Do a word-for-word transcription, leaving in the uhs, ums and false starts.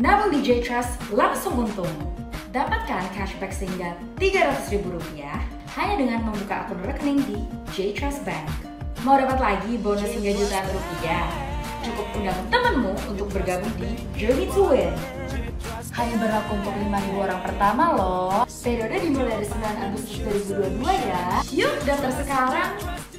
Nabung di J Trust langsung untung. Dapatkan cashback sehingga tiga ratus ribu rupiah hanya dengan membuka akun rekening di J Trust Bank. Mau dapat lagi bonus hingga jutaan rupiah? Cukup undang temanmu untuk bergabung di Journey to Win. Hanya berlaku untuk lima ribu orang pertama loh. Periode dimulai dari sembilan Agustus dua ribu dua puluh dua ya. Yuk daftar sekarang!